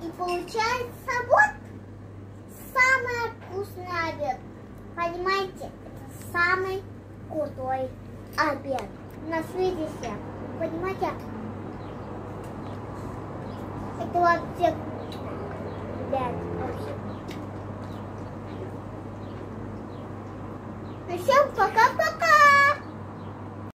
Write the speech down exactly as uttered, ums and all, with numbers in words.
И получается вот самый вкусный обед. Понимаете, это самый крутой обед на свете. Понимаете, это вообще, ребят, вообще. Ну всем пока.